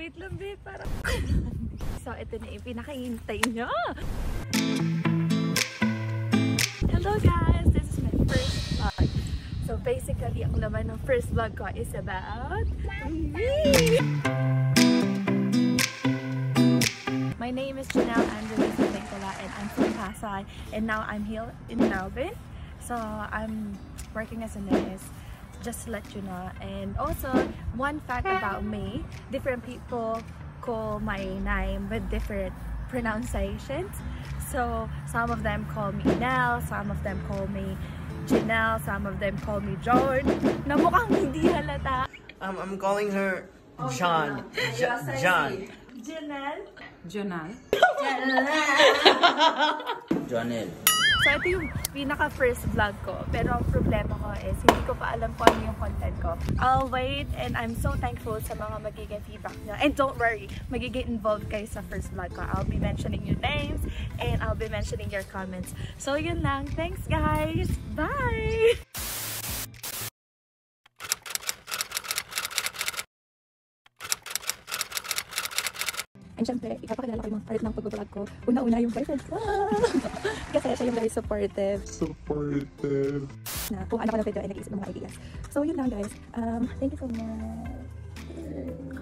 Wait lang, babe. Parang... So, ito na yung pinakahintay niyo. Hello, guys! This is my first vlog. So, basically, ang laman ng first vlog ko is about... me! My name is Joanelle Advincula and I'm from Kasay. And now, I'm here in Melbourne. So, I'm working as a nurse. Just to let you know. And also, one fact about me, different people call my name with different pronunciations. So some of them call me Nell, some of them call me Janelle, some of them call me George. Na mukhang hindi halata. I'm calling her John. Okay, John. Janelle. Janelle. Janelle. So, ito yung pinaka-first vlog ko. Pero ang problema ko is, hindi ko pa alam kung ano yung content ko. I'll wait and I'm so thankful sa mga magiging feedback nyo. And don't worry, magiging involved kayo sa first vlog ko. I'll be mentioning your names and I'll be mentioning your comments. So, yun lang. Thanks, guys! Bye! And syempre, ipapakilala ko yung part ng pag-vlog ko. Una-una yung boyfriend ko. Kasi siya yung very supportive. Supportive. Na kung ano ka na pwede ay nag-iisip ng mga ideas. So yun lang guys. Thank you so much.